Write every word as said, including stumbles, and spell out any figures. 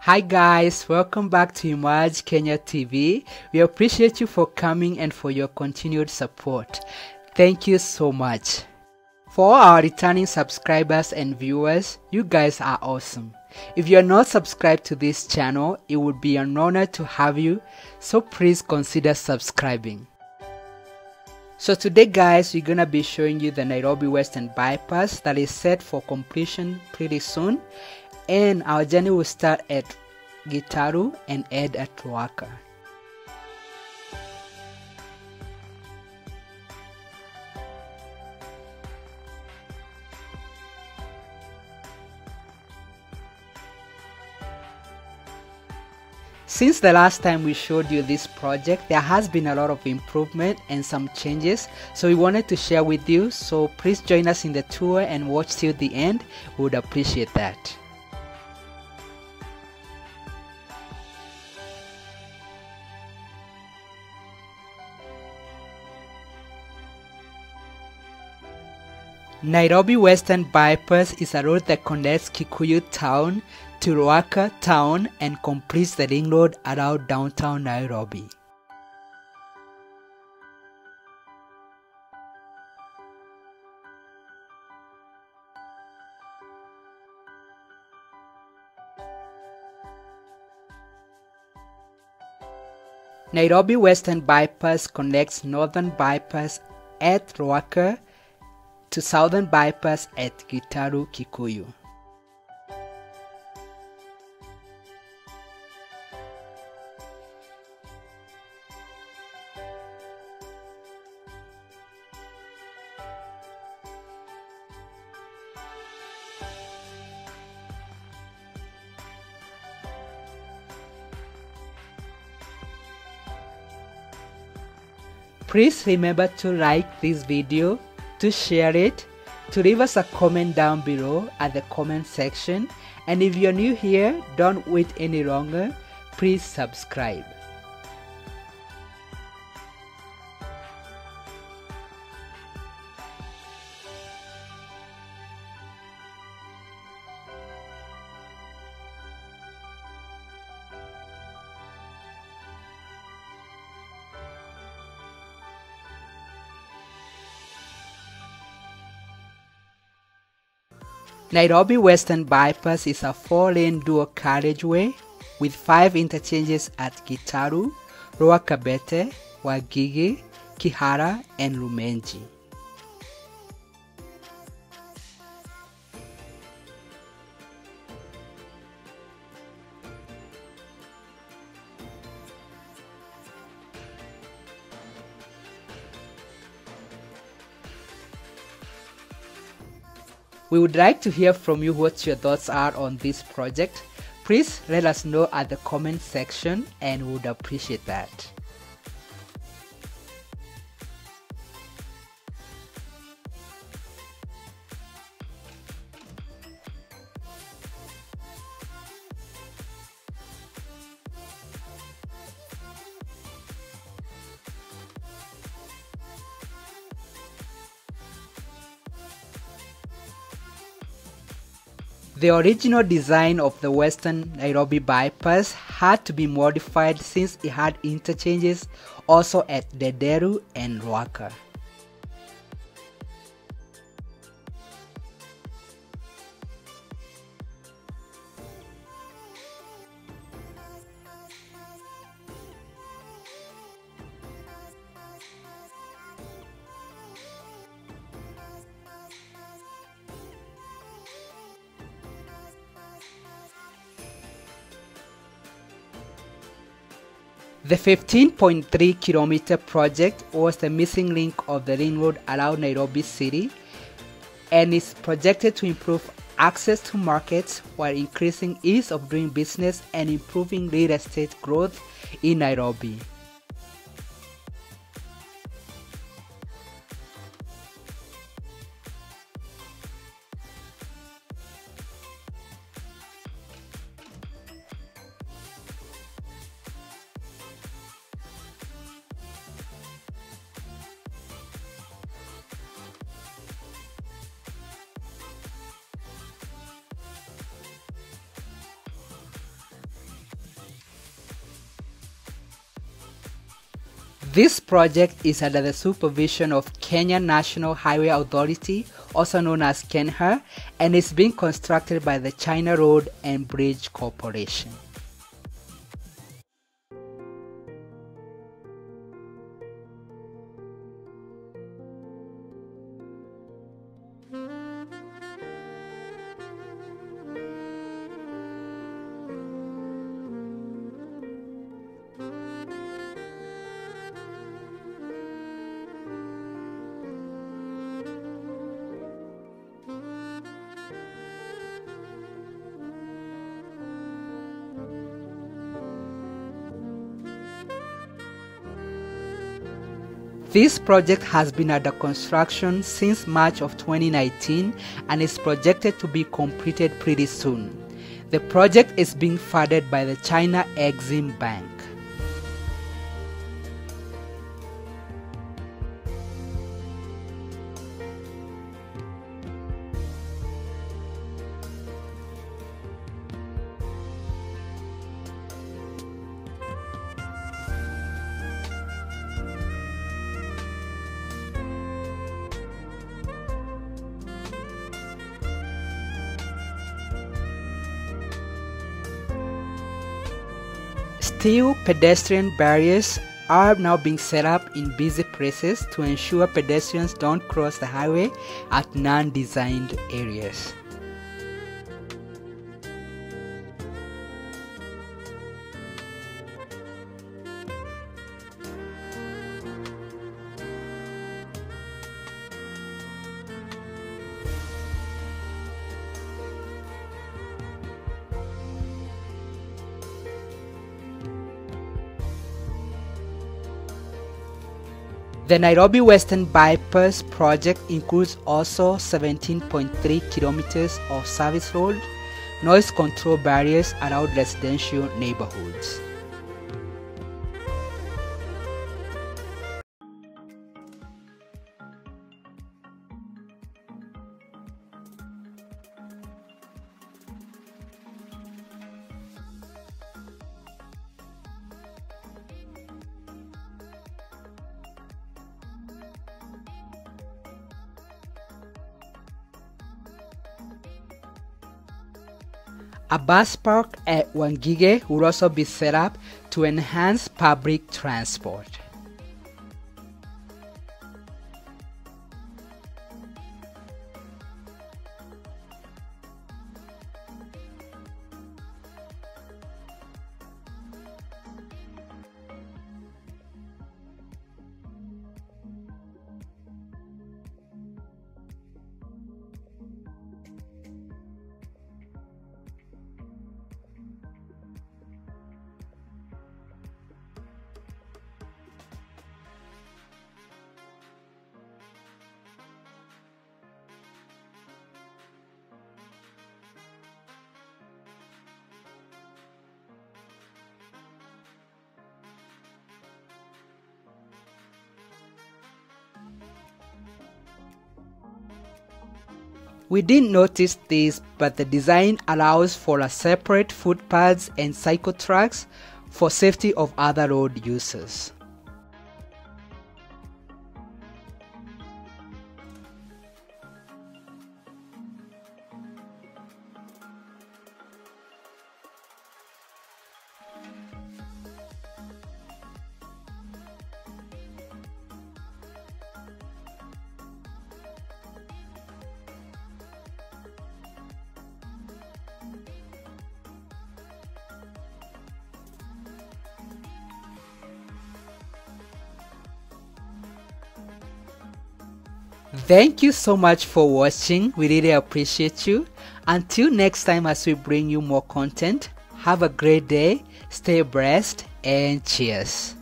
Hi guys, welcome back to Emerge Kenya T V. We appreciate you for coming and for your continued support. Thank you so much. For our returning subscribers and viewers, you guys are awesome. If you are not subscribed to this channel, it would be an honor to have you, so please consider subscribing. So today guys, we're gonna be showing you the Nairobi Western Bypass that is set for completion pretty soon. And our journey will start at Gitaru and end at Ruaka. Since the last time we showed you this project, there has been a lot of improvement and some changes, so we wanted to share with you, so please join us in the tour and watch till the end. We would appreciate that. Nairobi Western Bypass is a road that connects Kikuyu town to Ruaka town and completes the ring road around downtown Nairobi. Nairobi Western Bypass connects Northern Bypass at Ruaka to Southern Bypass at Gitaru Kikuyu. Please remember to like this video, to share it, to leave us a comment down below at the comment section, and if you're new here, don't wait any longer, please subscribe. Nairobi Western Bypass is a four-lane dual carriageway with five interchanges at Gitaru, Lower Kabete, Wangige, Kihara, and Lumenji. We would like to hear from you what your thoughts are on this project. Please let us know at the comment section and we would appreciate that. The original design of the Western Nairobi Bypass had to be modified since it had interchanges also at Ndenderu and Ruaka. The fifteen point three kilometer project was the missing link of the ring road around Nairobi City and is projected to improve access to markets while increasing ease of doing business and improving real estate growth in Nairobi. This project is under the supervision of Kenya National Highway Authority, also known as KENHA, and is being constructed by the China Road and Bridge Corporation. This project has been under construction since March of twenty nineteen and is projected to be completed pretty soon. The project is being funded by the China Exim Bank. Steel pedestrian barriers are now being set up in busy places to ensure pedestrians don't cross the highway at non-designed areas. The Nairobi Western Bypass project includes also seventeen point three kilometers of service road, noise control barriers around residential neighborhoods. A bus park at Wangige will also be set up to enhance public transport. We didn't notice this, but the design allows for a separate footpaths and cycle tracks for safety of other road users. Thank you so much for watching. We really appreciate you. Until next time, as we bring you more content, have a great day, stay blessed, and cheers.